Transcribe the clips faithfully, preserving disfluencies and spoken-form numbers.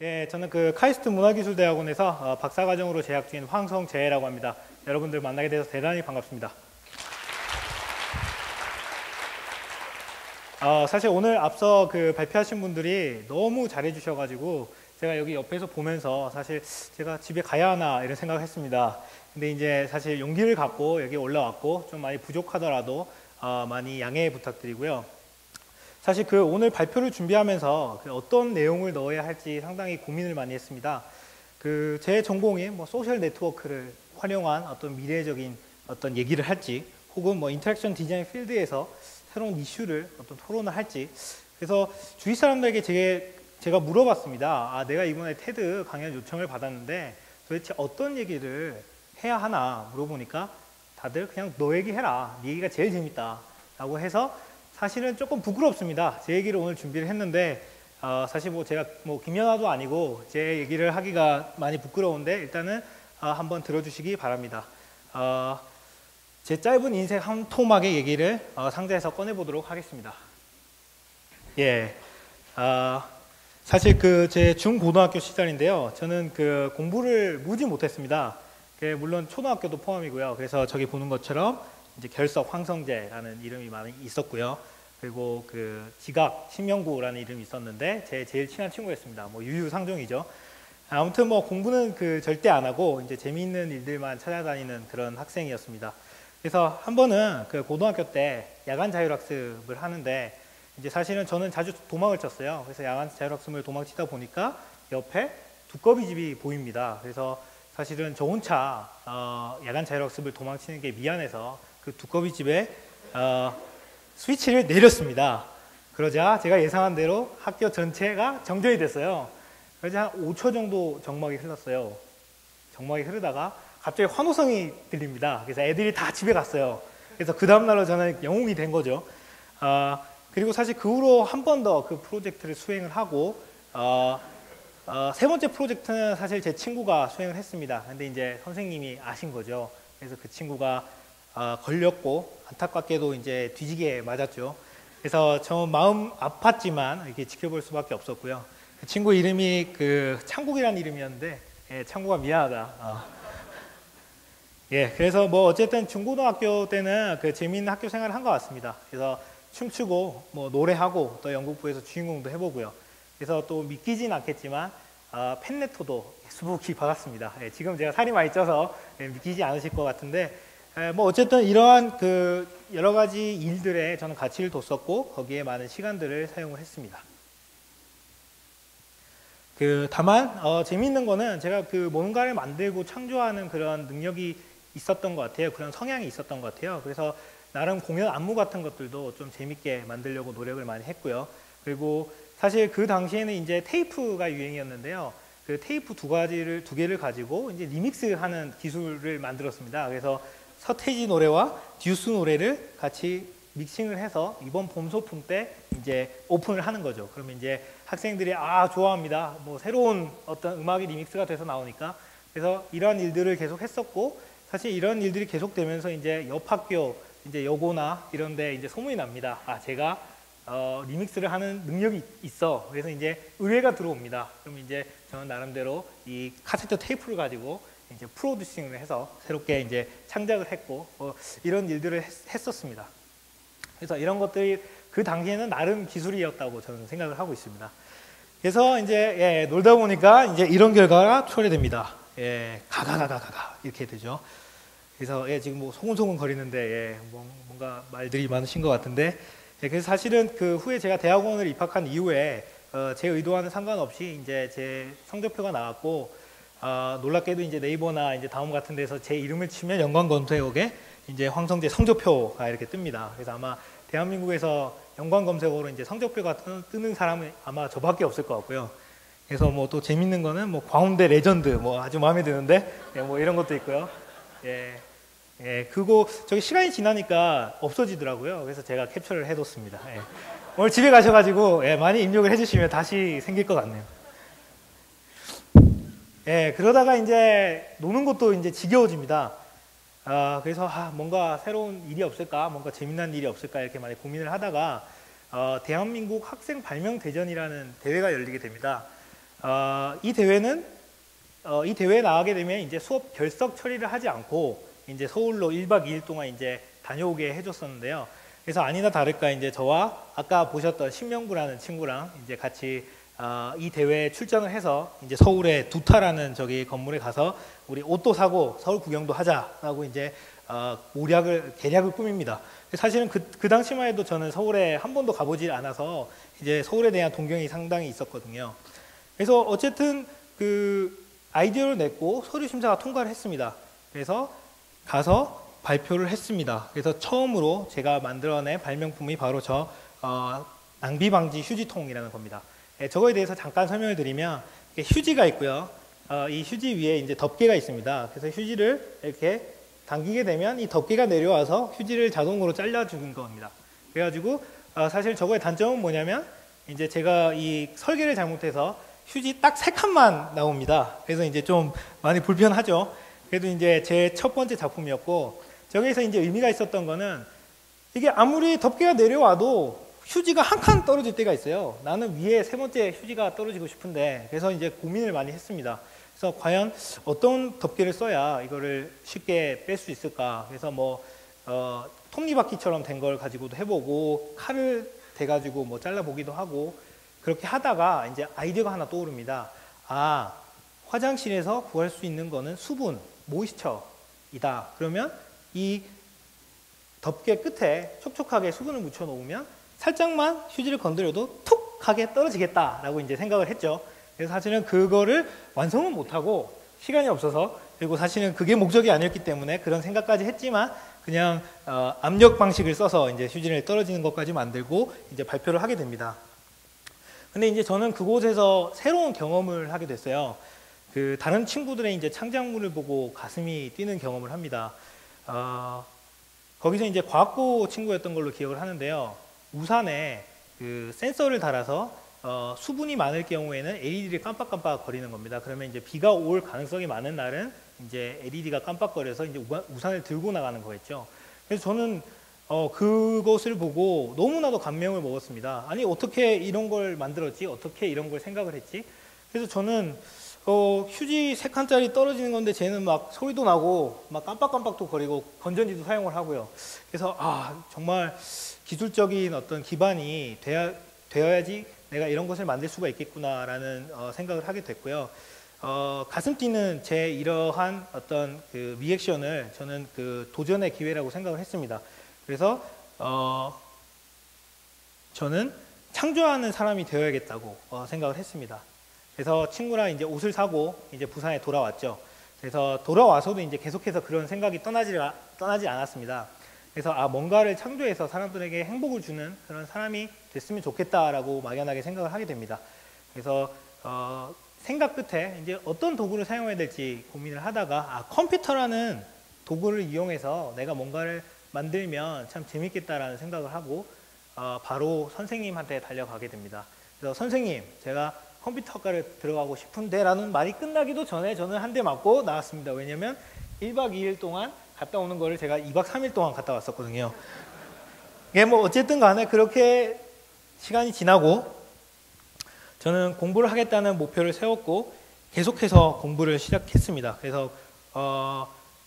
예, 저는 그 카이스트 문화기술대학원에서 박사과정으로 재학 중인 황성재라고 합니다. 여러분들 만나게 돼서 대단히 반갑습니다. 어, 사실 오늘 앞서 그 발표하신 분들이 너무 잘해주셔가지고 제가 여기 옆에서 보면서 사실 제가 집에 가야 하나 이런 생각을 했습니다. 근데 이제 사실 용기를 갖고 여기 올라왔고 좀 많이 부족하더라도 어, 많이 양해 부탁드리고요. 사실 그 오늘 발표를 준비하면서 어떤 내용을 넣어야 할지 상당히 고민을 많이 했습니다. 그 제 전공이 뭐 소셜 네트워크를 활용한 어떤 미래적인 어떤 얘기를 할지, 혹은 뭐 인터랙션 디자인 필드에서 새로운 이슈를 어떤 토론을 할지. 그래서 주위 사람들에게 제, 제가 물어봤습니다. 아, 내가 이번에 테드 강연 요청을 받았는데 도대체 어떤 얘기를 해야 하나 물어보니까 다들 그냥 너 얘기해라. 네 얘기가 제일 재밌다. 라고 해서 사실은 조금 부끄럽습니다. 제 얘기를 오늘 준비를 했는데 어, 사실 뭐 제가 뭐 김연아도 아니고 제 얘기를 하기가 많이 부끄러운데 일단은 어, 한번 들어주시기 바랍니다. 어, 제 짧은 인생 한 토막의 얘기를 어, 상자에서 꺼내보도록 하겠습니다. 예, 어, 사실 그 제 중고등학교 시절인데요. 저는 그 공부를 무지 못했습니다. 물론 초등학교도 포함이고요. 그래서 저기 보는 것처럼 이제 결석 황성재라는 이름이 많이 있었고요. 그리고 그 지각 신명구라는 이름이 있었는데 제 제일 친한 친구였습니다. 뭐 유유상종이죠. 아무튼 뭐 공부는 그 절대 안 하고 이제 재미있는 일들만 찾아다니는 그런 학생이었습니다. 그래서 한 번은 그 고등학교 때 야간 자율학습을 하는데 이제 사실은 저는 자주 도망을 쳤어요. 그래서 야간 자율학습을 도망치다 보니까 옆에 두꺼비 집이 보입니다. 그래서 사실은 저 혼자 어 야간 자율학습을 도망치는 게 미안해서 그 두꺼비 집에 어, 스위치를 내렸습니다. 그러자 제가 예상한 대로 학교 전체가 정전이 됐어요. 그러자 한 오 초 정도 정막이 흘렀어요. 정막이 흐르다가 갑자기 환호성이 들립니다. 그래서 애들이 다 집에 갔어요. 그래서 그 다음날로 저는 영웅이 된 거죠. 어, 그리고 사실 그 후로 한 번 더 그 프로젝트를 수행을 하고 어, 어, 세 번째 프로젝트는 사실 제 친구가 수행을 했습니다. 근데 이제 선생님이 아신 거죠. 그래서 그 친구가 어, 걸렸고 안타깝게도 이제 뒤지게 맞았죠. 그래서 저 마음 아팠지만 이렇게 지켜볼 수밖에 없었고요. 그 친구 이름이 그 창국이라는 이름이었는데, 예, 창국아 미안하다. 어. 예, 그래서 뭐 어쨌든 중고등학교 때는 그 재미있는 학교 생활을 한 것 같습니다. 그래서 춤추고 뭐 노래하고 또 연극부에서 주인공도 해보고요. 그래서 또 믿기진 않겠지만 어, 팬레터도 수북히 받았습니다. 예, 지금 제가 살이 많이 쪄서 예, 믿기지 않으실 것 같은데. 뭐 어쨌든 이러한 그 여러 가지 일들에 저는 가치를 뒀었고 거기에 많은 시간들을 사용을 했습니다. 그 다만 어, 재미있는 거는 제가 그 뭔가를 만들고 창조하는 그런 능력이 있었던 것 같아요. 그런 성향이 있었던 것 같아요. 그래서 나름 공연 안무 같은 것들도 좀 재밌게 만들려고 노력을 많이 했고요. 그리고 사실 그 당시에는 이제 테이프가 유행이었는데요. 그 테이프 두 가지를 두 개를 가지고 이제 리믹스하는 기술을 만들었습니다. 그래서 서태지 노래와 듀스 노래를 같이 믹싱을 해서 이번 봄 소풍 때 이제 오픈을 하는 거죠. 그러면 이제 학생들이 아 좋아합니다. 뭐 새로운 어떤 음악이 리믹스가 돼서 나오니까. 그래서 이런 일들을 계속 했었고 사실 이런 일들이 계속 되면서 이제 옆 학교 이제 여고나 이런데 이제 소문이 납니다. 아 제가 어, 리믹스를 하는 능력이 있어. 그래서 이제 의뢰가 들어옵니다. 그럼 이제 저는 나름대로 이 카세트 테이프를 가지고 이제 프로듀싱을 해서 새롭게 이제 창작을 했고 뭐 이런 일들을 했, 했었습니다. 그래서 이런 것들이 그 당시에는 나름 기술이었다고 저는 생각을 하고 있습니다. 그래서 이제 예, 놀다 보니까 이제 이런 결과가 초래됩니다. 예, 가가가가가가 이렇게 되죠. 그래서 예, 지금 뭐 소곤소곤 거리는데 예, 뭔가 말들이 많으신 것 같은데 예, 그래서 사실은 그 후에 제가 대학원을 입학한 이후에 어, 제 의도와는 상관없이 이제 제 성적표가 나왔고. 어, 놀랍게도 이제 네이버나 이제 다음 같은 데서 제 이름을 치면 연관 검색어에 이제 황성재 성적표가 이렇게 뜹니다. 그래서 아마 대한민국에서 연관 검색어로 이제 성적표가 뜨는 사람은 아마 저밖에 없을 것 같고요. 그래서 뭐 또 재밌는 거는 뭐 광운대 레전드 뭐 아주 마음에 드는데 예, 뭐 이런 것도 있고요. 예, 예, 그거 저기 시간이 지나니까 없어지더라고요. 그래서 제가 캡처를 해뒀습니다. 예. 오늘 집에 가셔가지고 예, 많이 입력을 해주시면 다시 생길 것 같네요. 예, 그러다가 이제 노는 것도 이제 지겨워집니다. 아, 그래서 아, 뭔가 새로운 일이 없을까, 뭔가 재미난 일이 없을까 이렇게 많이 고민을 하다가 어, 대한민국 학생 발명대전이라는 대회가 열리게 됩니다. 어, 이 대회는 어, 이 대회에 나가게 되면 이제 수업 결석 처리를 하지 않고 이제 서울로 일박 이일 동안 이제 다녀오게 해줬었는데요. 그래서 아니나 다를까 이제 저와 아까 보셨던 신명구라는 친구랑 이제 같이 어, 이 대회에 출전을 해서 이제 서울의 두타라는 저기 건물에 가서 우리 옷도 사고 서울 구경도 하자라고 이제 어, 모략을 계략을 꾸밉니다. 사실은 그, 그 당시만 해도 저는 서울에 한 번도 가보지 않아서 이제 서울에 대한 동경이 상당히 있었거든요. 그래서 어쨌든 그 아이디어를 냈고 서류 심사가 통과를 했습니다. 그래서 가서 발표를 했습니다. 그래서 처음으로 제가 만들어낸 발명품이 바로 저 어, 낭비 방지 휴지통이라는 겁니다. 예, 저거에 대해서 잠깐 설명을 드리면 휴지가 있고요. 어, 이 휴지 위에 이제 덮개가 있습니다. 그래서 휴지를 이렇게 당기게 되면 이 덮개가 내려와서 휴지를 자동으로 잘라주는 겁니다. 그래가지고 어, 사실 저거의 단점은 뭐냐면 이제 제가 이 설계를 잘못해서 휴지 딱 세 칸만 나옵니다. 그래서 이제 좀 많이 불편하죠. 그래도 이제 제 첫 번째 작품이었고, 저기에서 이제 의미가 있었던 거는 이게 아무리 덮개가 내려와도 휴지가 한 칸 떨어질 때가 있어요. 나는 위에 세 번째 휴지가 떨어지고 싶은데, 그래서 이제 고민을 많이 했습니다. 그래서 과연 어떤 덮개를 써야 이거를 쉽게 뺄 수 있을까. 그래서 뭐 어, 톱니바퀴처럼 된 걸 가지고도 해보고 칼을 대가지고 뭐 잘라보기도 하고, 그렇게 하다가 이제 아이디어가 하나 떠오릅니다. 아, 화장실에서 구할 수 있는 거는 수분, 모이스처이다. 그러면 이 덮개 끝에 촉촉하게 수분을 묻혀 놓으면 살짝만 휴지를 건드려도 툭 하게 떨어지겠다라고 이제 생각을 했죠. 그래서 사실은 그거를 완성은 못하고 시간이 없어서, 그리고 사실은 그게 목적이 아니었기 때문에 그런 생각까지 했지만 그냥 어, 압력 방식을 써서 이제 휴지를 떨어지는 것까지 만들고 이제 발표를 하게 됩니다. 근데 이제 저는 그곳에서 새로운 경험을 하게 됐어요. 그 다른 친구들의 이제 창작물을 보고 가슴이 뛰는 경험을 합니다. 어, 거기서 이제 과학고 친구였던 걸로 기억을 하는데요. 우산에 그 센서를 달아서 어, 수분이 많을 경우에는 엘이디를 깜빡깜빡 거리는 겁니다. 그러면 이제 비가 올 가능성이 많은 날은 이제 엘이디가 깜빡거려서 이제 우산을 들고 나가는 거였죠. 그래서 저는 어, 그것을 보고 너무나도 감명을 먹었습니다. 아니, 어떻게 이런 걸 만들었지? 어떻게 이런 걸 생각을 했지? 그래서 저는 어, 휴지 세 칸짜리 떨어지는 건데 쟤는 막 소리도 나고 막 깜빡깜빡도 거리고 건전지도 사용을 하고요. 그래서 아, 정말 기술적인 어떤 기반이 돼야, 되어야지 내가 이런 것을 만들 수가 있겠구나라는 어, 생각을 하게 됐고요. 어, 가슴 뛰는 제 이러한 어떤 그 리액션을 저는 그 도전의 기회라고 생각을 했습니다. 그래서 어, 저는 창조하는 사람이 되어야겠다고 어, 생각을 했습니다. 그래서 친구랑 이제 옷을 사고 이제 부산에 돌아왔죠. 그래서 돌아와서도 이제 계속해서 그런 생각이 떠나지, 떠나지 않았습니다. 그래서 아, 뭔가를 창조해서 사람들에게 행복을 주는 그런 사람이 됐으면 좋겠다라고 막연하게 생각을 하게 됩니다. 그래서 어, 생각 끝에 이제 어떤 도구를 사용해야 될지 고민을 하다가 아, 컴퓨터라는 도구를 이용해서 내가 뭔가를 만들면 참 재밌겠다라는 생각을 하고 어, 바로 선생님한테 달려가게 됩니다. 그래서 선생님, 제가 컴퓨터학과를 들어가고 싶은데 라는 말이 끝나기도 전에 저는 한 대 맞고 나왔습니다. 왜냐면 일박 이일 동안 갔다 오는 거를 제가 이박 삼일 동안 갔다 왔었거든요. 예, 뭐 어쨌든 간에 그렇게 시간이 지나고 저는 공부를 하겠다는 목표를 세웠고 계속해서 공부를 시작했습니다. 그래서 어,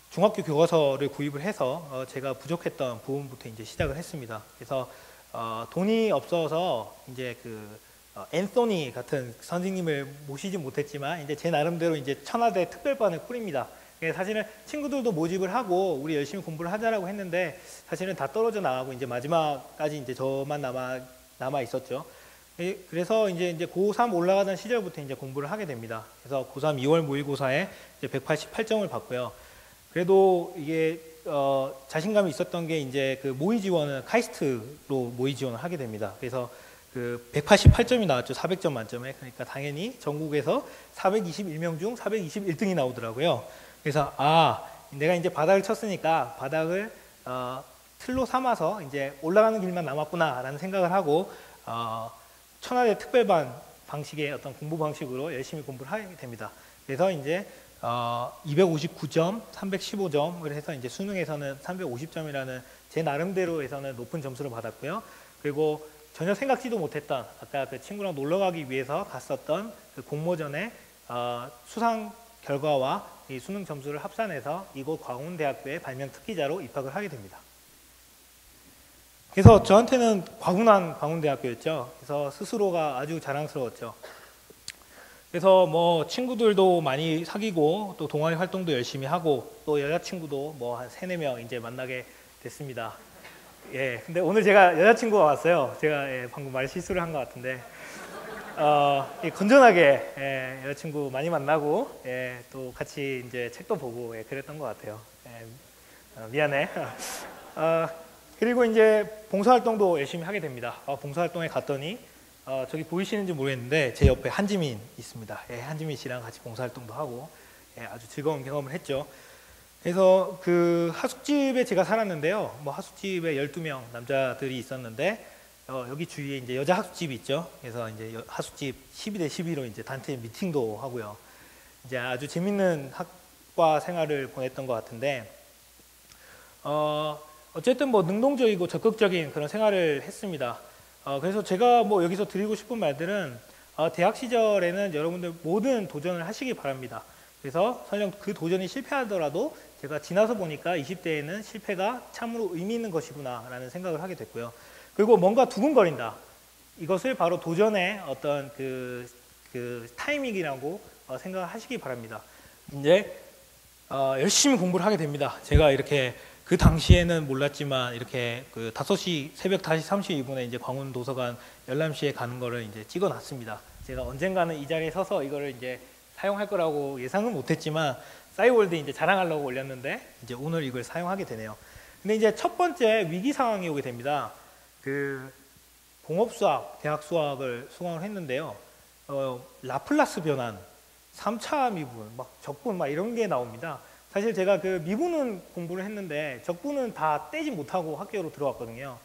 중학교 교과서를 구입을 해서 어, 제가 부족했던 부분부터 이제 시작을 했습니다. 그래서 어, 돈이 없어서 이제 그 어, 앤소니 같은 선생님을 모시지 못했지만 이제 제 나름대로 이제 천하대 특별반을 꾸립니다. 사실은 친구들도 모집을 하고 우리 열심히 공부를 하자라고 했는데 사실은 다 떨어져 나가고 이제 마지막까지 이제 저만 남아 남아 있었죠. 그래서 이제 이제 고삼 올라가던 시절부터 이제 공부를 하게 됩니다. 그래서 고삼 이월 모의고사에 이제 백팔십팔 점을 받고요. 그래도 이게 어, 자신감이 있었던 게 이제 그 모의 지원은 카이스트로 모의 지원을 하게 됩니다. 그래서 그 백팔십팔 점이 나왔죠. 사백 점 만점에. 그러니까 당연히 전국에서 사백이십일 명 중 사백이십일 등이 나오더라고요. 그래서 아, 내가 이제 바닥을 쳤으니까 바닥을 어, 틀로 삼아서 이제 올라가는 길만 남았구나라는 생각을 하고 어, 천하대 특별반 방식의 어떤 공부 방식으로 열심히 공부를 하게 됩니다. 그래서 이제 어, 이백오십구 점, 삼백십오 점을 해서 이제 수능에서는 삼백오십 점이라는 제 나름대로에서는 높은 점수를 받았고요. 그리고 전혀 생각지도 못했던 아까 그 친구랑 놀러 가기 위해서 갔었던 그 공모전의 어, 수상 결과와 이 수능 점수를 합산해서 이곳 광운대학교의 발명 특기자로 입학을 하게 됩니다. 그래서 저한테는 과분한 광운대학교였죠. 그래서 스스로가 아주 자랑스러웠죠. 그래서 뭐 친구들도 많이 사귀고 또 동아리 활동도 열심히 하고 또 여자친구도 뭐 한 세네 명 이제 만나게 됐습니다. 예, 근데 오늘 제가 여자친구가 왔어요. 제가 예, 방금 말 실수를 한 것 같은데 어, 예, 건전하게 예, 여자친구 많이 만나고 예, 또 같이 이제 책도 보고 예, 그랬던 것 같아요. 예, 어, 미안해. 어, 그리고 이제 봉사활동도 열심히 하게 됩니다. 어, 봉사활동에 갔더니 어, 저기 보이시는지 모르겠는데 제 옆에 한지민 있습니다. 예, 한지민 씨랑 같이 봉사활동도 하고 예, 아주 즐거운 경험을 했죠. 그래서 그 하숙집에 제가 살았는데요. 뭐 하숙집에 열두 명 남자들이 있었는데 어, 여기 주위에 이제 여자 하숙집이 있죠. 그래서 이제 여, 하숙집 십이 대 십이로 이제 단체 미팅도 하고요. 이제 아주 재밌는 학과 생활을 보냈던 것 같은데 어, 어쨌든 뭐 능동적이고 적극적인 그런 생활을 했습니다. 어, 그래서 제가 뭐 여기서 드리고 싶은 말들은 어, 대학 시절에는 여러분들 모든 도전을 하시기 바랍니다. 그래서 설령 그 도전이 실패하더라도 제가 지나서 보니까 이십 대에는 실패가 참으로 의미 있는 것이구나 라는 생각을 하게 됐고요. 그리고 뭔가 두근거린다. 이것을 바로 도전의 어떤 그, 그 타이밍이라고 어, 생각을 하시기 바랍니다. 이제 어, 열심히 공부를 하게 됩니다. 제가 이렇게 그 당시에는 몰랐지만 이렇게 그 다섯 시, 새벽 다섯 시 삼십이 분에 이제 광운 도서관 열람실에 가는 거를 이제 찍어 놨습니다. 제가 언젠가는 이 자리에 서서 이거를 이제 사용할 거라고 예상은 못했지만 싸이월드 이제 자랑하려고 올렸는데 이제 오늘 이걸 사용하게 되네요. 근데 이제 첫 번째 위기 상황이 오게 됩니다. 그 공업수학, 대학 수학을 수강을 했는데요. 어, 라플라스 변환, 삼 차 미분, 막 적분 막 이런 게 나옵니다. 사실 제가 그 미분은 공부를 했는데 적분은 다 떼지 못하고 학교로 들어왔거든요.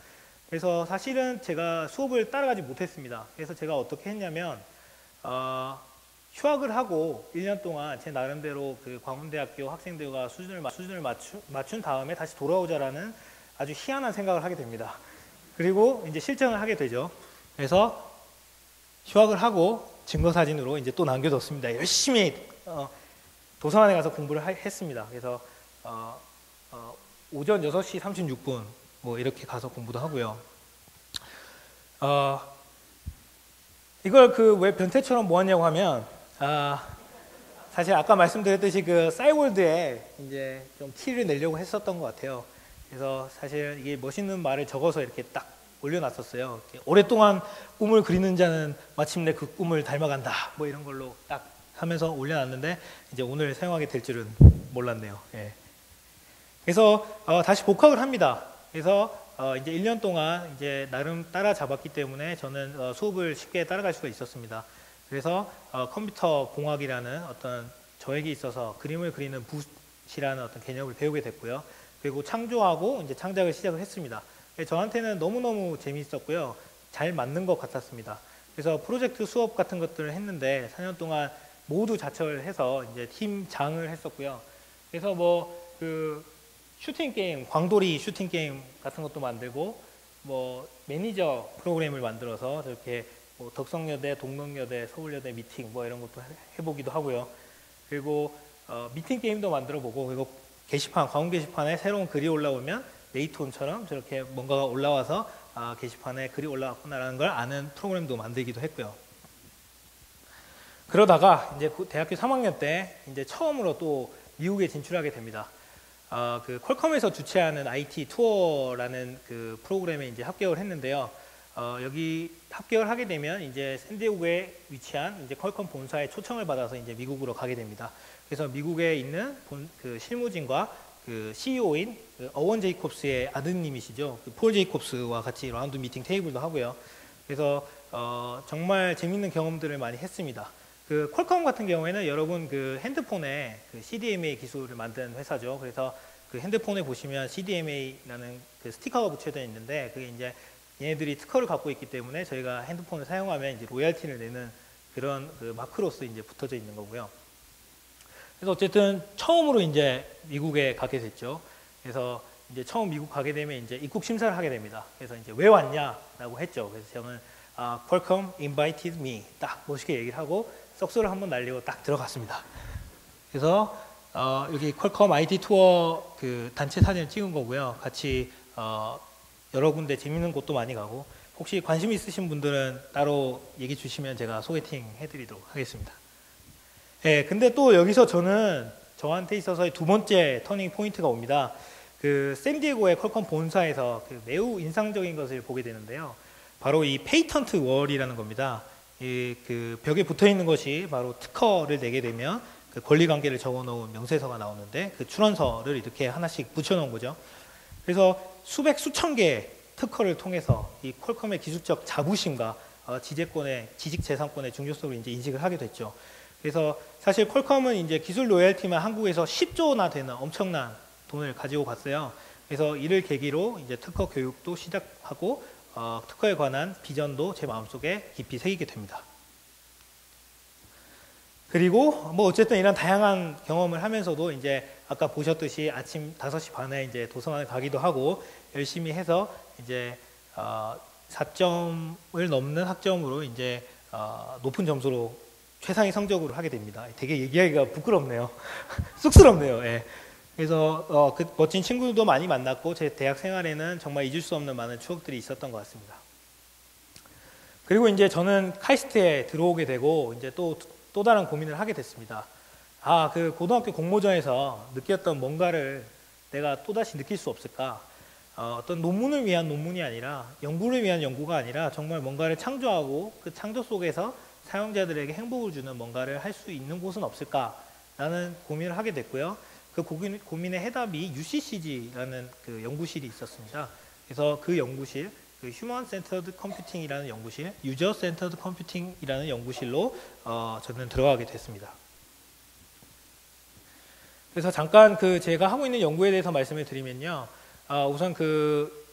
그래서 사실은 제가 수업을 따라가지 못했습니다. 그래서 제가 어떻게 했냐면 어, 휴학을 하고 일 년 동안 제 나름대로 그 광운대학교 학생들과 수준을, 수준을 맞추, 맞춘 다음에 다시 돌아오자라는 아주 희한한 생각을 하게 됩니다. 그리고 이제 실천을 하게 되죠. 그래서 휴학을 하고 증거사진으로 이제 또 남겨뒀습니다. 열심히 어, 도서관에 가서 공부를 하, 했습니다. 그래서 어, 어, 오전 여섯 시 삼십육 분 뭐 이렇게 가서 공부도 하고요. 어, 이걸 그 왜 변태처럼 뭐하냐고 하면 아, 사실 아까 말씀드렸듯이 그 싸이월드에 이제 좀 티를 내려고 했었던 것 같아요. 그래서 사실 이게 멋있는 말을 적어서 이렇게 딱 올려놨었어요. 오랫동안 꿈을 그리는 자는 마침내 그 꿈을 닮아간다. 뭐 이런 걸로 딱 하면서 올려놨는데 이제 오늘 사용하게 될 줄은 몰랐네요. 예. 그래서 어, 다시 복학을 합니다. 그래서 어, 이제 일 년 동안 이제 나름 따라잡았기 때문에 저는 어, 수업을 쉽게 따라갈 수가 있었습니다. 그래서 어, 컴퓨터 공학이라는 어떤 저에게 있어서 그림을 그리는 붓이라는 어떤 개념을 배우게 됐고요. 그리고 창조하고 이제 창작을 시작을 했습니다. 저한테는 너무너무 재미있었고요. 잘 맞는 것 같았습니다. 그래서 프로젝트 수업 같은 것들을 했는데 사 년 동안 모두 자처해서 이제 팀장을 했었고요. 그래서 뭐 그 슈팅 게임, 광돌이 슈팅 게임 같은 것도 만들고 뭐 매니저 프로그램을 만들어서 이렇게 뭐 덕성여대, 동덕여대, 서울여대 미팅 뭐 이런 것도 해보기도 하고요. 그리고 어, 미팅 게임도 만들어보고 그리고 게시판, 광운 게시판에 새로운 글이 올라오면 네이톤처럼 저렇게 뭔가가 올라와서 아, 게시판에 글이 올라왔구나라는 걸 아는 프로그램도 만들기도 했고요. 그러다가 이제 대학교 삼 학년 때 이제 처음으로 또 미국에 진출하게 됩니다. 아, 그 퀄컴에서 주최하는 아이티 투어라는 그 프로그램에 이제 합격을 했는데요. 어, 여기 합격을 하게 되면 이제 샌디에고에 위치한 이제 퀄컴 본사의 초청을 받아서 이제 미국으로 가게 됩니다. 그래서 미국에 있는 본, 그 실무진과 그 씨이오인 그 어원 제이콥스의 아드님이시죠. 그 폴 제이콥스와 같이 라운드 미팅 테이블도 하고요. 그래서 어, 정말 재밌는 경험들을 많이 했습니다. 그 퀄컴 같은 경우에는 여러분 그 핸드폰에 그 씨디엠에이 기술을 만든 회사죠. 그래서 그 핸드폰에 보시면 씨디엠에이라는 그 스티커가 붙여져 있는데 그게 이제 얘네들이 특허를 갖고 있기 때문에 저희가 핸드폰을 사용하면 이제 로얄티를 내는 그런 그 마크로스 이제 붙어져 있는 거고요. 그래서 어쨌든 처음으로 이제 미국에 가게 됐죠. 그래서 이제 처음 미국 가게 되면 이제 입국 심사를 하게 됩니다. 그래서 이제 왜 왔냐라고 했죠. 그래서 저는 아, 퀄컴 invited me 딱 멋있게 얘기를 하고 썩소를 한번 날리고 딱 들어갔습니다. 그래서 어, 여기 퀄컴 아이티 투어 그 단체 사진을 찍은 거고요. 같이 어, 여러 군데 재밌는 곳도 많이 가고 혹시 관심 있으신 분들은 따로 얘기 주시면 제가 소개팅 해드리도록 하겠습니다. 예, 근데 또 여기서 저는 저한테 있어서의 두 번째 터닝 포인트가 옵니다. 그 샌디에고의 퀄컴 본사에서 그 매우 인상적인 것을 보게 되는데요. 바로 이 페이턴트 월이라는 겁니다. 이 그 벽에 붙어 있는 것이 바로 특허를 내게 되면 그 권리관계를 적어놓은 명세서가 나오는데 그 출원서를 이렇게 하나씩 붙여놓은 거죠. 그래서 수백 수천 개의 특허를 통해서 이 퀄컴의 기술적 자부심과 어, 지재권의 지식재산권의 중요성을 이제 인식을 하게 됐죠. 그래서 사실 퀄컴은 이제 기술 로열티만 한국에서 십조나 되는 엄청난 돈을 가지고 갔어요. 그래서 이를 계기로 이제 특허 교육도 시작하고 어, 특허에 관한 비전도 제 마음속에 깊이 새기게 됩니다. 그리고 뭐 어쨌든 이런 다양한 경험을 하면서도 이제 아까 보셨듯이 아침 다섯시 반에 이제 도서관에 가기도 하고 열심히 해서 이제 어, 사점을 넘는 학점으로 이제 어, 높은 점수로 최상위 성적으로 하게 됩니다. 되게 얘기하기가 부끄럽네요. 쑥스럽네요. 예. 그래서 어, 그 멋진 친구들도 많이 만났고 제 대학 생활에는 정말 잊을 수 없는 많은 추억들이 있었던 것 같습니다. 그리고 이제 저는 카이스트에 들어오게 되고 이제 또 또 다른 고민을 하게 됐습니다. 아, 그 고등학교 공모전에서 느꼈던 뭔가를 내가 또다시 느낄 수 없을까? 어, 어떤 논문을 위한 논문이 아니라 연구를 위한 연구가 아니라 정말 뭔가를 창조하고 그 창조 속에서 사용자들에게 행복을 주는 뭔가를 할 수 있는 곳은 없을까라는 고민을 하게 됐고요. 그 고민, 고민의 해답이 유씨씨지라는 그 연구실이 있었습니다. 그래서 그 연구실, 그 휴먼 센터드 컴퓨팅이라는 연구실, 유저 센터드 컴퓨팅이라는 연구실로 어, 저는 들어가게 됐습니다. 그래서 잠깐 그 제가 하고 있는 연구에 대해서 말씀을 드리면요. 어, 우선 그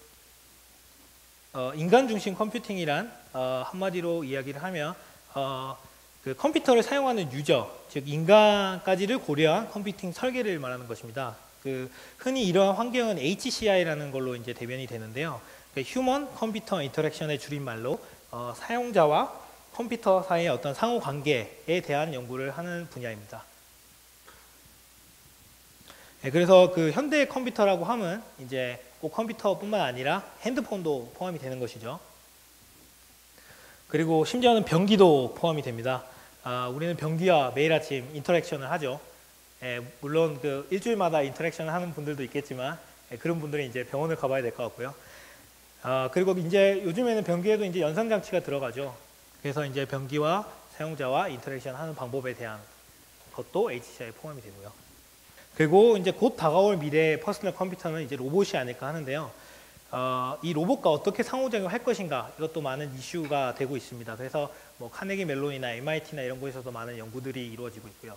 어, 인간 중심 컴퓨팅이란 어, 한마디로 이야기를 하면 어, 그 컴퓨터를 사용하는 유저, 즉 인간까지를 고려한 컴퓨팅 설계를 말하는 것입니다. 그 흔히 이러한 환경은 에이치씨아이라는 걸로 이제 대변이 되는데요. 그 휴먼 컴퓨터 인터랙션의 줄임말로 어, 사용자와 컴퓨터 사이의 어떤 상호 관계에 대한 연구를 하는 분야입니다. 네, 그래서 그 현대의 컴퓨터라고 하면 이제 꼭 컴퓨터뿐만 아니라 핸드폰도 포함이 되는 것이죠. 그리고 심지어는 변기도 포함이 됩니다. 아, 우리는 변기와 매일 아침 인터랙션을 하죠. 예, 물론 그 일주일마다 인터랙션을 하는 분들도 있겠지만 예, 그런 분들은 이제 병원을 가봐야 될 것 같고요. 아, 그리고 이제 요즘에는 변기에도 이제 연상 장치가 들어가죠. 그래서 이제 변기와 사용자와 인터랙션 하는 방법에 대한 것도 에이치씨아이에 포함이 되고요. 그리고 이제 곧 다가올 미래의 퍼스널 컴퓨터는 이제 로봇이 아닐까 하는데요. 어, 이 로봇과 어떻게 상호작용할 것인가 이것도 많은 이슈가 되고 있습니다. 그래서 뭐 카네기 멜론이나 엠아이티나 이런 곳에서도 많은 연구들이 이루어지고 있고요.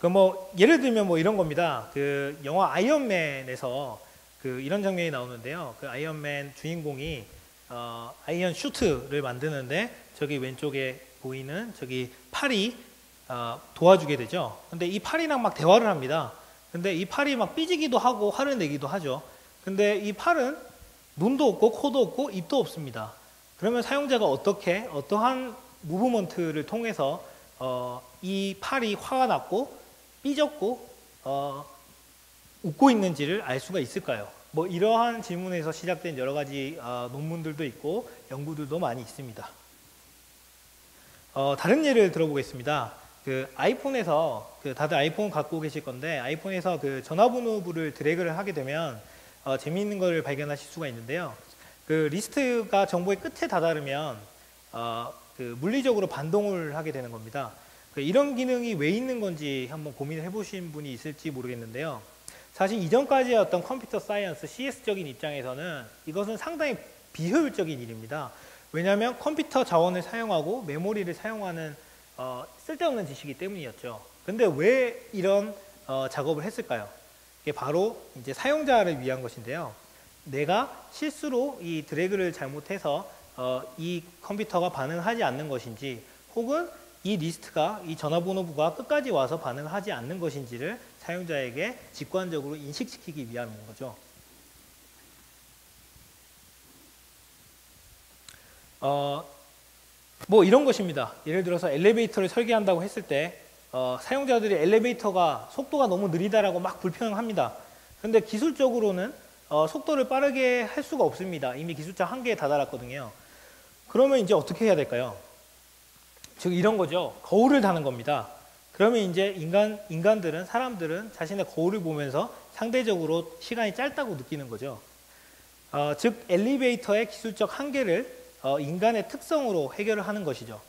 그 뭐 예를 들면 뭐 이런 겁니다. 그 영화 아이언맨에서 그 이런 장면이 나오는데요. 그 아이언맨 주인공이 어, 아이언 슈트를 만드는데 저기 왼쪽에 보이는 저기 팔이 어, 도와주게 되죠. 근데 이 팔이랑 막 대화를 합니다. 근데 이 팔이 막 삐지기도 하고 화를 내기도 하죠. 근데 이 팔은 눈도 없고 코도 없고 입도 없습니다. 그러면 사용자가 어떻게 어떠한 무브먼트를 통해서 어, 이 팔이 화가 났고 삐졌고 어, 웃고 있는지를 알 수가 있을까요? 뭐 이러한 질문에서 시작된 여러 가지 어, 논문들도 있고 연구들도 많이 있습니다. 어, 다른 예를 들어보겠습니다. 그 아이폰에서 그 다들 아이폰 갖고 계실 건데 아이폰에서 그 전화번호부를 드래그를 하게 되면 어, 재미있는 것을 발견하실 수가 있는데요. 그 리스트가 정보의 끝에 다다르면 어, 그 물리적으로 반동을 하게 되는 겁니다. 그 이런 기능이 왜 있는 건지 한번 고민을 해보신 분이 있을지 모르겠는데요. 사실 이전까지의 어떤 컴퓨터 사이언스, 씨에스적인 입장에서는 이것은 상당히 비효율적인 일입니다. 왜냐하면 컴퓨터 자원을 사용하고 메모리를 사용하는 어, 쓸데없는 짓이기 때문이었죠. 근데 왜 이런 어, 작업을 했을까요? 이게 바로 이제 사용자를 위한 것인데요. 내가 실수로 이 드래그를 잘못해서 어, 이 컴퓨터가 반응하지 않는 것인지 혹은 이 리스트가 이 전화번호부가 끝까지 와서 반응하지 않는 것인지를 사용자에게 직관적으로 인식시키기 위한 거죠. 어, 뭐 이런 것입니다. 예를 들어서 엘리베이터를 설계한다고 했을 때 어, 사용자들이 엘리베이터가 속도가 너무 느리다라고 막 불평합니다. 그런데 기술적으로는 어, 속도를 빠르게 할 수가 없습니다. 이미 기술적 한계에 다다랐거든요. 그러면 이제 어떻게 해야 될까요? 즉 이런 거죠. 거울을 다는 겁니다. 그러면 이제 인간, 인간들은, 사람들은 자신의 거울을 보면서 상대적으로 시간이 짧다고 느끼는 거죠. 어, 즉 엘리베이터의 기술적 한계를 어, 인간의 특성으로 해결을 하는 것이죠.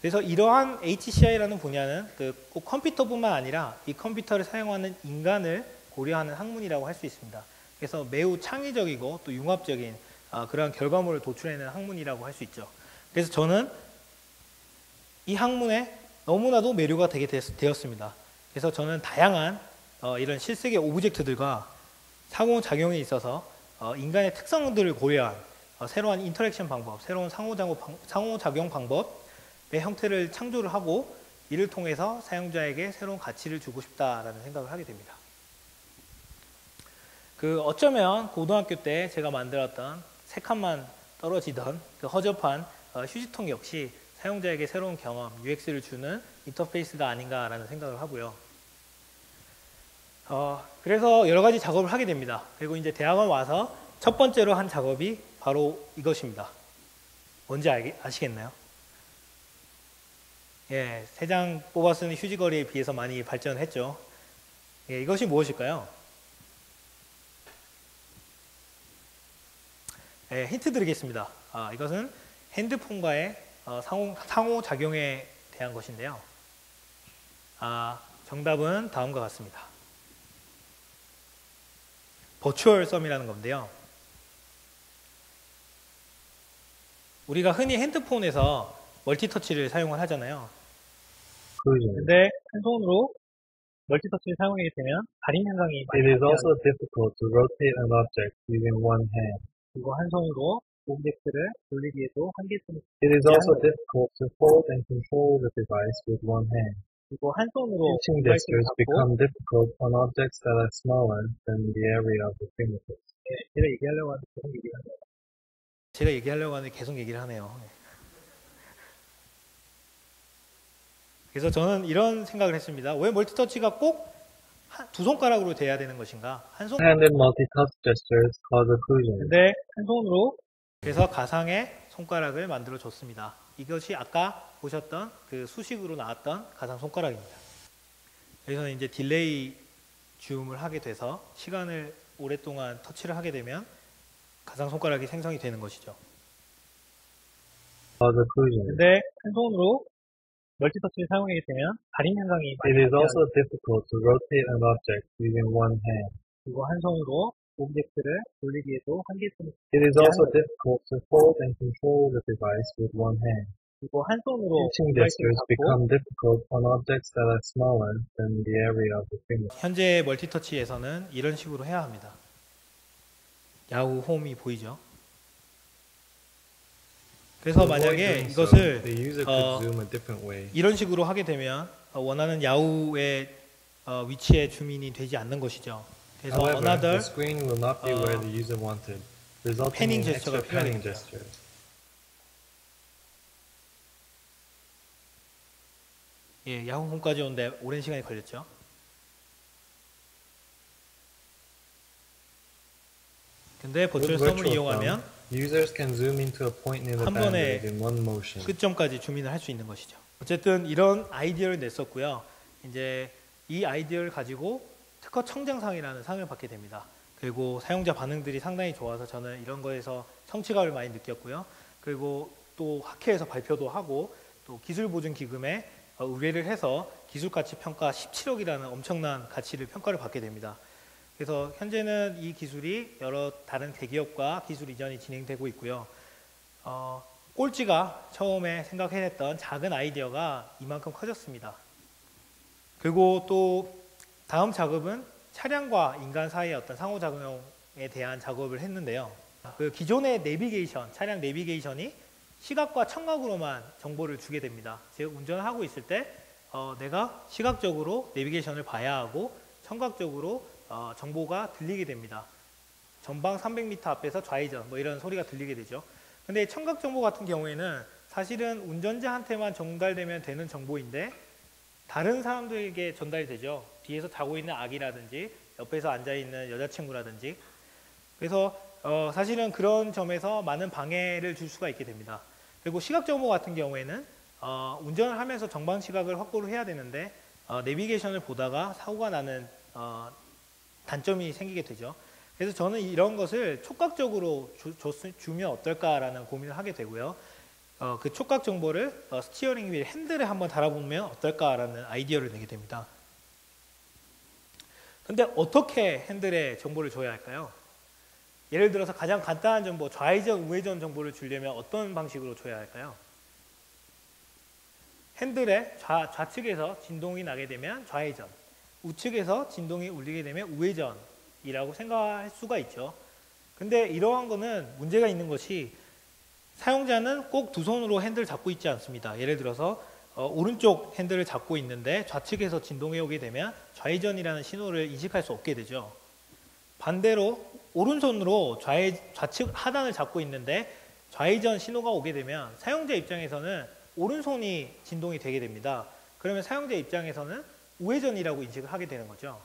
그래서 이러한 에이치씨아이라는 분야는 그 꼭 컴퓨터뿐만 아니라 이 컴퓨터를 사용하는 인간을 고려하는 학문이라고 할 수 있습니다. 그래서 매우 창의적이고 또 융합적인 어, 그러한 결과물을 도출해내는 학문이라고 할 수 있죠. 그래서 저는 이 학문에 너무나도 매료가 되게 되었습니다. 그래서 저는 다양한 어, 이런 실세계 오브젝트들과 상호작용에 있어서 어, 인간의 특성들을 고려한 어, 새로운 인터랙션 방법, 새로운 상호작용 방법의 형태를 창조를 하고 이를 통해서 사용자에게 새로운 가치를 주고 싶다라는 생각을 하게 됩니다. 그 어쩌면 고등학교 때 제가 만들었던 세 칸만 떨어지던 그 허접한 어, 휴지통 역시 사용자에게 새로운 경험, 유엑스를 주는 인터페이스가 아닌가라는 생각을 하고요. 어, 그래서 여러 가지 작업을 하게 됩니다. 그리고 이제 대학원 와서 첫 번째로 한 작업이 바로 이것입니다. 뭔지 알기, 아시겠나요? 예, 세 장 뽑아 쓰는 휴지거리에 비해서 많이 발전했죠. 예, 이것이 무엇일까요? 예, 힌트 드리겠습니다. 아, 이것은 핸드폰과의 어, 상호, 상호작용에 대한 것인데요. 아, 정답은 다음과 같습니다. 버추얼 썸이라는 건데요. 우리가 흔히 핸드폰에서 멀티터치를 사용을 하잖아요. 근데 한 손으로 멀티터치를 사용하게 되면 다림 현상이 많이 일어나요. It is also difficult to rotate an object using one hand. 그리고 한 손으로 오브젝트를 돌리기에도 한계점이 있습니다. It is also difficult to hold and control the device with one hand. 그리고 한 손으로 Pinching gestures become difficult on objects that are smaller than the area of the fingertips. 네, 제가 얘기하려고 하는데 계속 얘기를 하네요. 제가 얘기하려고 하는데 계속 얘기를 하네요. 그래서 저는 이런 생각을 했습니다. 왜 멀티터치가 꼭 두 손가락으로 돼야 되는 것인가? 한 손. And multi-touch gestures cause occlusion. 근데 한 손으로 그래서 가상의 손가락을 만들어 줬습니다. 이것이 아까 보셨던 그 수식으로 나왔던 가상 손가락입니다. 여기서는 이제 딜레이 줌을 하게 돼서 시간을 오랫동안 터치를 하게 되면 가상 손가락이 생성이 되는 것이죠. 그런데 한 손으로 멀티터치를 사용하게 되면 다림 현상이 많이 일어나요. It is also difficult to rotate an object using one hand. 그리고 한 손으로 오브젝트를 돌리기에도 한계점이 It is also difficult to hold and control the device with one hand. 그리고 한 손으로 Pinching gestures become difficult on objects that are smaller than the area of the finger. 현재 멀티터치에서는 이런 식으로 해야 합니다. 야후 홈이 보이죠? 그래서 만약에 이것을 어, 이런 식으로 하게 되면 원하는 야후의 어, 위치의 주민이 되지 않는 것이죠. 그래서 another 패닝 제스처가 필요합니다. 예, 야후 홈까지 오는데 오랜 시간이 걸렸죠. 근데 버추얼 썸을 이용하면 한 번에 끝점까지 줌인을 할 수 있는 것이죠. 어쨌든 이런 아이디어를 냈었고요. 이제 이 아이디어를 가지고 특허 청장상이라는 상을 받게 됩니다. 그리고 사용자 반응들이 상당히 좋아서 저는 이런 거에서 성취감을 많이 느꼈고요. 그리고 또 학회에서 발표도 하고 또 기술보증기금에 의뢰를 해서 기술가치평가 십칠억이라는 엄청난 가치를 평가를 받게 됩니다. 그래서 현재는 이 기술이 여러 다른 대기업과 기술 이전이 진행되고 있고요. 어, 꼴찌가 처음에 생각해냈던 작은 아이디어가 이만큼 커졌습니다. 그리고 또 다음 작업은 차량과 인간 사이의 어떤 상호작용에 대한 작업을 했는데요. 그 기존의 내비게이션, 차량 내비게이션이 시각과 청각으로만 정보를 주게 됩니다. 즉 운전을 하고 있을 때 어, 내가 시각적으로 내비게이션을 봐야 하고 청각적으로 어, 정보가 들리게 됩니다. 전방 삼백 미터 앞에서 좌회전 뭐 이런 소리가 들리게 되죠. 근데 청각 정보 같은 경우에는 사실은 운전자한테만 전달되면 되는 정보인데 다른 사람들에게 전달이 되죠. 뒤에서 자고 있는 아기라든지 옆에서 앉아있는 여자친구라든지. 그래서 어, 사실은 그런 점에서 많은 방해를 줄 수가 있게 됩니다. 그리고 시각 정보 같은 경우에는 어, 운전을 하면서 전방 시각을 확보를 해야 되는데 어, 내비게이션을 보다가 사고가 나는 어, 단점이 생기게 되죠. 그래서 저는 이런 것을 촉각적으로 주, 주, 주면 어떨까라는 고민을 하게 되고요. 어, 그 촉각 정보를 어, 스티어링 휠 핸들에 한번 달아보면 어떨까라는 아이디어를 내게 됩니다. 근데 어떻게 핸들에 정보를 줘야 할까요? 예를 들어서 가장 간단한 정보, 좌회전, 우회전 정보를 주려면 어떤 방식으로 줘야 할까요? 핸들의 좌, 좌측에서 진동이 나게 되면 좌회전, 우측에서 진동이 울리게 되면 우회전이라고 생각할 수가 있죠. 근데 이러한 거는 문제가 있는 것이 사용자는 꼭 두 손으로 핸들을 잡고 있지 않습니다. 예를 들어서 어, 오른쪽 핸들을 잡고 있는데 좌측에서 진동이 오게 되면 좌회전이라는 신호를 인식할 수 없게 되죠. 반대로 오른손으로 좌회, 좌측 하단을 잡고 있는데 좌회전 신호가 오게 되면 사용자 입장에서는 오른손이 진동이 되게 됩니다. 그러면 사용자 입장에서는 우회전이라고 인식을 하게 되는 거죠.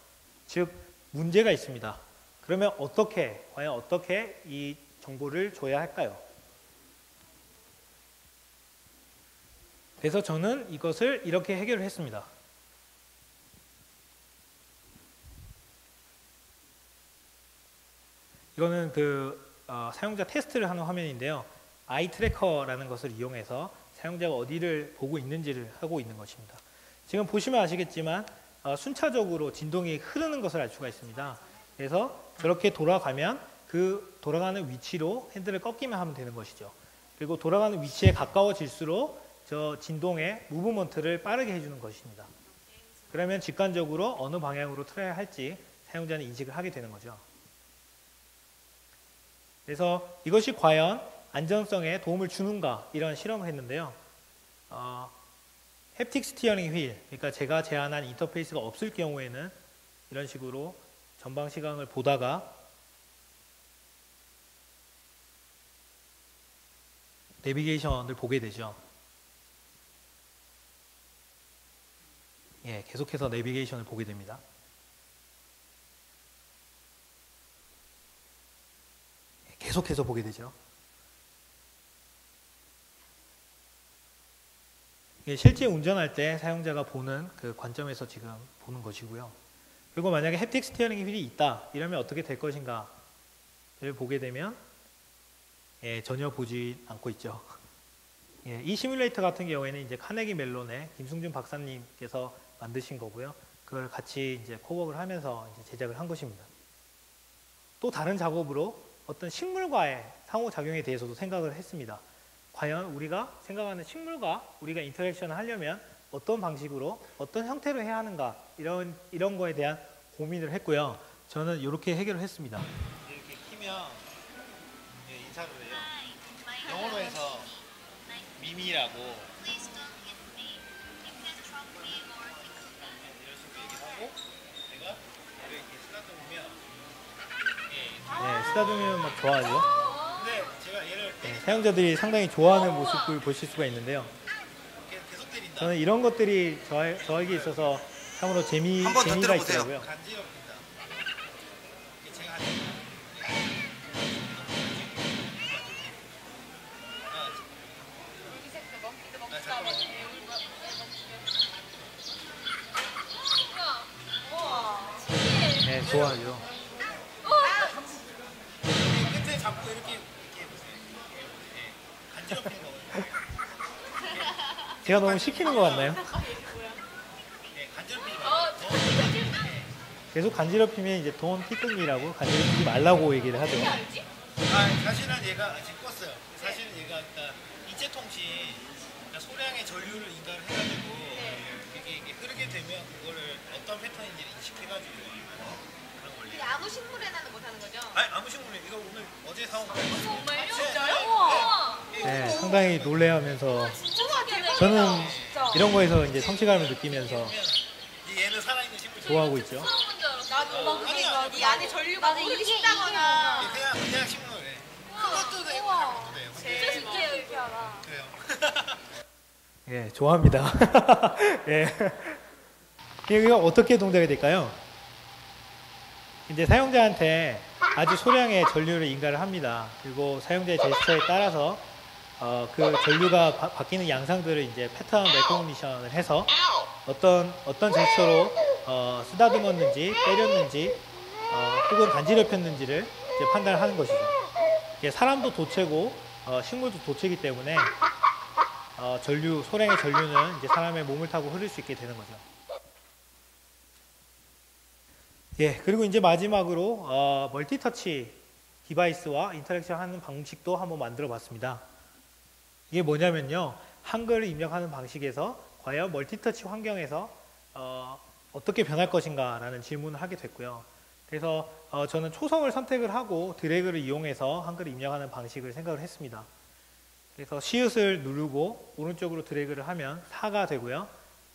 즉 문제가 있습니다. 그러면 어떻게, 과연 어떻게 이 정보를 줘야 할까요? 그래서 저는 이것을 이렇게 해결을 했습니다. 이거는 그 어, 사용자 테스트를 하는 화면인데요. 아이 트래커라는 것을 이용해서 사용자가 어디를 보고 있는지를 하고 있는 것입니다. 지금 보시면 아시겠지만 어, 순차적으로 진동이 흐르는 것을 알 수가 있습니다. 그래서 저렇게 돌아가면 그 돌아가는 위치로 핸들을 꺾기만 하면 되는 것이죠. 그리고 돌아가는 위치에 가까워질수록 저 진동의 무브먼트를 빠르게 해주는 것입니다. 그러면 직관적으로 어느 방향으로 틀어야 할지 사용자는 인식을 하게 되는 거죠. 그래서 이것이 과연 안전성에 도움을 주는가 이런 실험을 했는데요. 어, 햅틱 스티어링 휠, 그러니까 제가 제안한 인터페이스가 없을 경우에는 이런 식으로 전방 시각을 보다가 내비게이션을 보게 되죠. 예, 계속해서 내비게이션을 보게 됩니다. 계속해서 보게 되죠. 예, 실제 운전할 때 사용자가 보는 그 관점에서 지금 보는 것이고요. 그리고 만약에 햅틱 스티어링 휠이 있다 이러면 어떻게 될 것인가를 보게 되면 예, 전혀 보지 않고 있죠. 예, 이 시뮬레이터 같은 경우에는 이제 카네기 멜론의 김승준 박사님께서 만드신 거고요. 그걸 같이 이제 코업을 하면서 이제 제작을 한 것입니다. 또 다른 작업으로 어떤 식물과의 상호작용에 대해서도 생각을 했습니다. 과연 우리가 생각하는 식물과 우리가 인터랙션을 하려면 어떤 방식으로, 어떤 형태로 해야 하는가 이런 이런 거에 대한 고민을 했고요. 저는 이렇게 해결을 했습니다. 이렇게 키면 예, 인사를 해요. 영어로 해서 미미라고 네, 쓰다듬으면 막 좋아하죠. 네, 사용자들이 상당히 좋아하는 모습을 보실 수가 있는데요. 저는 이런 것들이 저, 저에게 있어서 참으로 재미, 재미가 있더라고요. 네, 좋아하죠. 잡고 이렇게, 이렇게 해보세요. 네, 간지럽히는 거거든요. 네. 제가 너무 시키는 거 같나요? 네, 간지럽히지 말라고. 네. 계속 간지럽히면 이제 돈 티끌이라고 간지럽히지 말라고 얘기를 하죠. 아, 사실은 얘가 지금 껐어요. 사실은 얘가 아까 인체통신, 그러니까 소량의 전류를 인가를 해가지고 이게, 이게 흐르게 되면 그거를 어떤 패턴인지 인식해가지고 아무 식물에나는 못하는 거죠? 아니 아무 식물에 이거 오늘 어제 사온 거예요. 정말요? 네, 네, 네, 상당히 놀래하면서 저는 이런 거에서 이제 성취감을 느끼면서 얘는 살아있는 식물 좋아하고 있죠. 어, 그게 이거 이 안에 전류가 오르기 쉽다거나 그냥 그냥 식물에 그것도 되고 그것도 돼요. 진짜 신기해요. 이렇게 알아. 그래요. 예, 좋아합니다. 예. 이거 어떻게 동작이 될까요? 이제 사용자한테 아주 소량의 전류를 인가를 합니다. 그리고 사용자의 제스처에 따라서 어, 그 전류가 바, 바뀌는 양상들을 이제 패턴 레코그니션을 해서 어떤 어떤 제스처로 어, 쓰다듬었는지 때렸는지 어, 혹은 간지럽혔는지를 이제 판단을 하는 것이죠. 이게 사람도 도체고 어, 식물도 도체이기 때문에 어, 전류 소량의 전류는 이제 사람의 몸을 타고 흐를 수 있게 되는 거죠. 예, 그리고 이제 마지막으로 어, 멀티터치 디바이스와 인터랙션 하는 방식도 한번 만들어 봤습니다. 이게 뭐냐면요, 한글을 입력하는 방식에서 과연 멀티터치 환경에서 어, 어떻게 변할 것인가 라는 질문을 하게 됐고요. 그래서 어, 저는 초성을 선택을 하고 드래그를 이용해서 한글을 입력하는 방식을 생각을 했습니다. 그래서 시옷을 누르고 오른쪽으로 드래그를 하면 사가 되고요.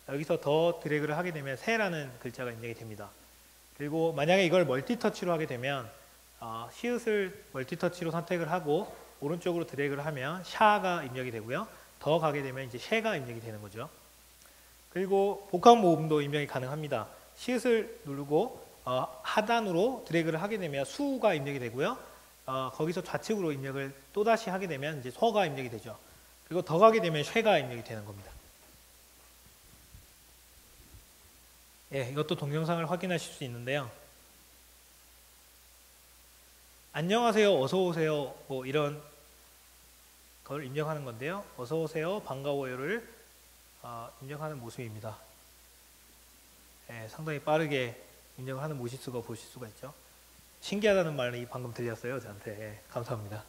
여기서 더 드래그를 하게 되면 새라는 글자가 입력이 됩니다. 그리고 만약에 이걸 멀티터치로 하게 되면 어, 시옷을 멀티터치로 선택을 하고 오른쪽으로 드래그를 하면 샤가 입력이 되고요. 더 가게 되면 이제 쉐가 입력이 되는 거죠. 그리고 복합 모음도 입력이 가능합니다. 시옷을 누르고 어, 하단으로 드래그를 하게 되면 수가 입력이 되고요. 어, 거기서 좌측으로 입력을 또다시 하게 되면 이제 서가 입력이 되죠. 그리고 더 가게 되면 쉐가 입력이 되는 겁니다. 예, 이것도 동영상을 확인하실 수 있는데요. 안녕하세요, 어서오세요, 뭐 이런 걸 입력하는 건데요. 어서오세요, 반가워요를 어, 입력하는 모습입니다. 예, 상당히 빠르게 입력을 하는 모습을 보실 수가 있죠. 신기하다는 말이 방금 들렸어요, 저한테. 예, 감사합니다.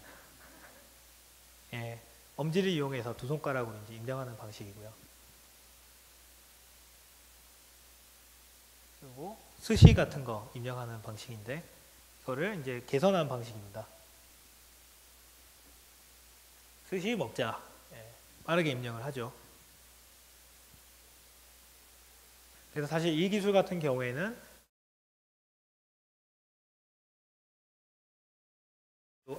예, 엄지를 이용해서 두 손가락으로 이제 입력하는 방식이고요. 그리고 스시 같은 거 입력하는 방식인데, 이거를 이제 개선한 방식입니다. 스시 먹자. 예, 빠르게 입력을 하죠. 그래서 사실 이 기술 같은 경우에는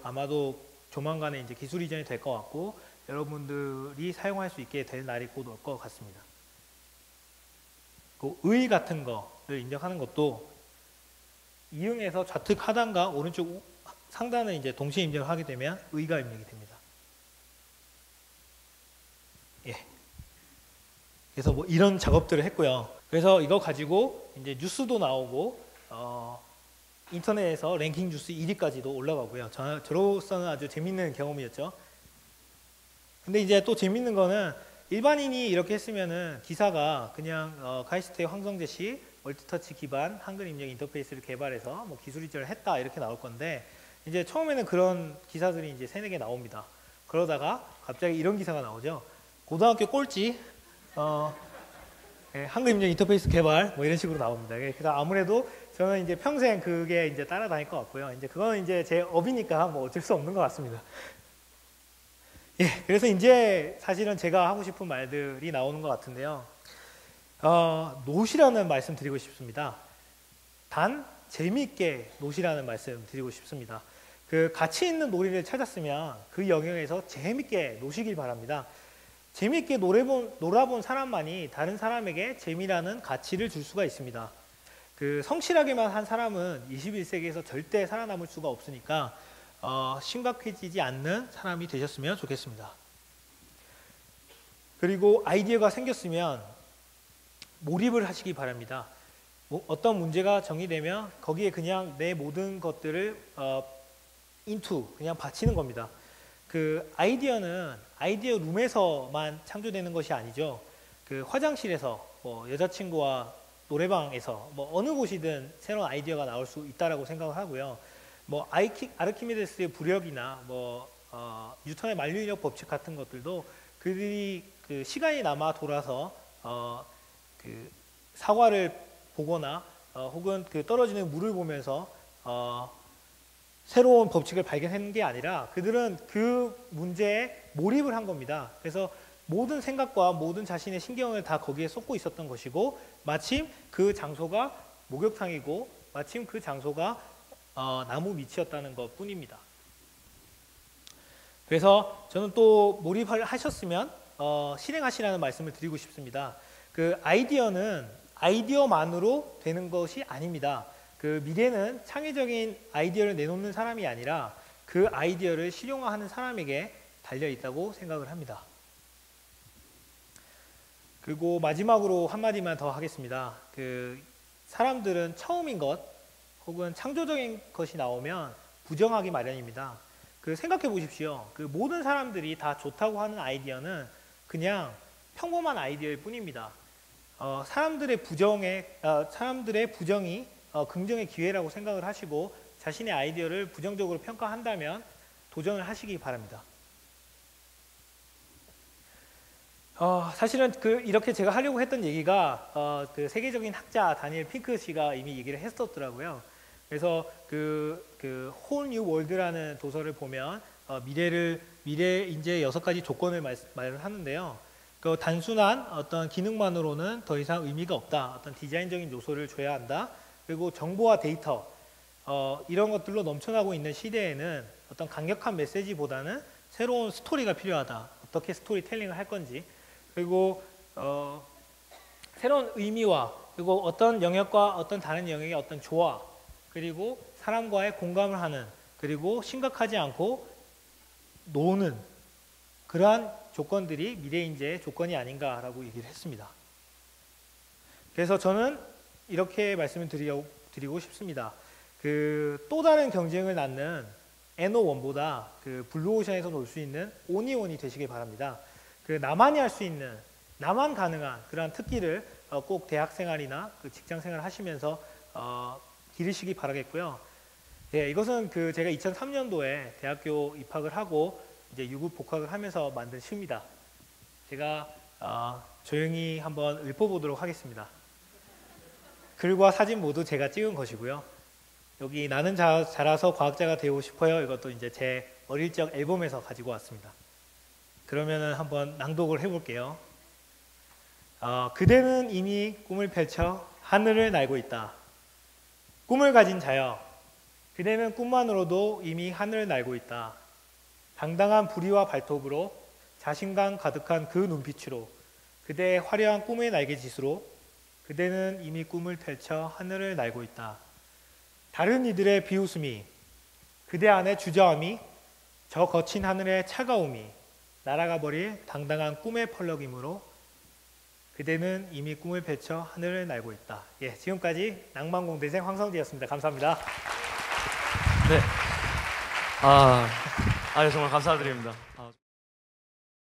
아마도 조만간에 이제 기술 이전이 될 것 같고, 여러분들이 사용할 수 있게 될 날이 곧 올 것 같습니다. 그 의 같은 거를 입력하는 것도 이응에서 좌측 하단과 오른쪽 상단을 이제 동시에 입력을 하게 되면 의가 입력이 됩니다. 예. 그래서 뭐 이런 작업들을 했고요. 그래서 이거 가지고 이제 뉴스도 나오고, 어, 인터넷에서 랭킹 뉴스 일 위까지도 올라가고요. 저, 저로서는 아주 재밌는 경험이었죠. 근데 이제 또 재밌는 거는, 일반인이 이렇게 했으면은 기사가 그냥 어, 카이스트의 황성재 씨 멀티터치 기반 한글 입력 인터페이스를 개발해서 뭐 기술 이전을 했다 이렇게 나올 건데, 이제 처음에는 그런 기사들이 이제 세네 개 나옵니다. 그러다가 갑자기 이런 기사가 나오죠. 고등학교 꼴찌 어, 예, 한글 입력 인터페이스 개발 뭐 이런 식으로 나옵니다. 그래서 아무래도 저는 이제 평생 그게 이제 따라다닐 것 같고요. 이제 그거는 이제 제 업이니까 뭐 어쩔 수 없는 것 같습니다. 예, 그래서 이제 사실은 제가 하고 싶은 말들이 나오는 것 같은데요. 어, 노시라는 말씀 드리고 싶습니다. 단, 재미있게 노시라는 말씀 드리고 싶습니다. 그 가치 있는 놀이를 찾았으면 그 영역에서 재미있게 노시길 바랍니다. 재미있게 놀아본, 놀아본 사람만이 다른 사람에게 재미라는 가치를 줄 수가 있습니다. 그 성실하게만 한 사람은 이십일 세기에서 절대 살아남을 수가 없으니까 어, 심각해지지 않는 사람이 되셨으면 좋겠습니다. 그리고 아이디어가 생겼으면 몰입을 하시기 바랍니다. 뭐, 어떤 문제가 정의되면 거기에 그냥 내 모든 것들을 어, 인투, 그냥 바치는 겁니다. 그 아이디어는 아이디어 룸에서만 창조되는 것이 아니죠. 그 화장실에서, 뭐 여자친구와 노래방에서, 뭐 어느 곳이든 새로운 아이디어가 나올 수 있다고 생각을 하고요. 뭐 아이키, 아르키메데스의 부력이나 뭐 어, 뉴턴의 만류인력 법칙 같은 것들도 그들이 그 시간이 남아 돌아서 어, 그 사과를 보거나 어, 혹은 그 떨어지는 물을 보면서 어, 새로운 법칙을 발견한 게 아니라 그들은 그 문제에 몰입을 한 겁니다. 그래서 모든 생각과 모든 자신의 신경을 다 거기에 쏟고 있었던 것이고, 마침 그 장소가 목욕탕이고 마침 그 장소가 어, 나무 밑이었다는 것뿐입니다. 그래서 저는 또 몰입을 하셨으면 어, 실행하시라는 말씀을 드리고 싶습니다. 그 아이디어는 아이디어만으로 되는 것이 아닙니다. 그 미래는 창의적인 아이디어를 내놓는 사람이 아니라 그 아이디어를 실용화하는 사람에게 달려있다고 생각을 합니다. 그리고 마지막으로 한마디만 더 하겠습니다. 그 사람들은 처음인 것 혹은 창조적인 것이 나오면 부정하기 마련입니다. 그 생각해 보십시오. 그 모든 사람들이 다 좋다고 하는 아이디어는 그냥 평범한 아이디어일 뿐입니다. 어, 사람들의 부정에 어, 사람들의 부정이 어, 긍정의 기회라고 생각을 하시고 자신의 아이디어를 부정적으로 평가한다면 도전을 하시기 바랍니다. 어, 사실은 그 이렇게 제가 하려고 했던 얘기가 어, 그 세계적인 학자 다니엘 핑크 씨가 이미 얘기를 했었더라고요. 그래서 그, 그 Whole New World라는 도서를 보면 어, 미래를 미래 인재의 여섯 가지 조건을 말, 말을 하는데요. 그 단순한 어떤 기능만으로는 더 이상 의미가 없다. 어떤 디자인적인 요소를 줘야 한다. 그리고 정보와 데이터 어, 이런 것들로 넘쳐나고 있는 시대에는 어떤 강력한 메시지보다는 새로운 스토리가 필요하다. 어떻게 스토리텔링을 할 건지. 그리고 어, 새로운 의미와 그리고 어떤 영역과 어떤 다른 영역의 어떤 조화 그리고 사람과의 공감을 하는 그리고 심각하지 않고 노는 그러한 조건들이 미래인재의 조건이 아닌가라고 얘기를 했습니다. 그래서 저는 이렇게 말씀을 드리고, 드리고 싶습니다. 그 또 다른 경쟁을 낳는 엔오 원보다 그 블루오션에서 놀 수 있는 오니온이 되시길 바랍니다. 그 나만이 할 수 있는 나만 가능한 그러한 특기를 어 꼭 대학생활이나 그 직장생활 하시면서 어 기르시기 바라겠고요. 예, 이것은 그 제가 이천삼 년도에 대학교 입학을 하고 이제 유급 복학을 하면서 만든 시입니다. 제가 어 조용히 한번 읊어보도록 하겠습니다. 글과 사진 모두 제가 찍은 것이고요. 여기 나는 자, 자라서 과학자가 되고 싶어요. 이것도 이제 제 어릴 적 앨범에서 가지고 왔습니다. 그러면은 한번 낭독을 해볼게요. 어, 그대는 이미 꿈을 펼쳐 하늘을 날고 있다. 꿈을 가진 자여, 그대는 꿈만으로도 이미 하늘을 날고 있다. 당당한 부리와 발톱으로, 자신감 가득한 그 눈빛으로, 그대의 화려한 꿈의 날개짓으로 그대는 이미 꿈을 펼쳐 하늘을 날고 있다. 다른 이들의 비웃음이, 그대 안의 주저함이, 저 거친 하늘의 차가움이 날아가 버릴 당당한 꿈의 펄럭임으로 그대는 이미 꿈을 펼쳐 하늘을 날고 있다. 예, 지금까지 낭만공대생 황성재였습니다. 감사합니다. 네, 아, 아 정말 감사드립니다.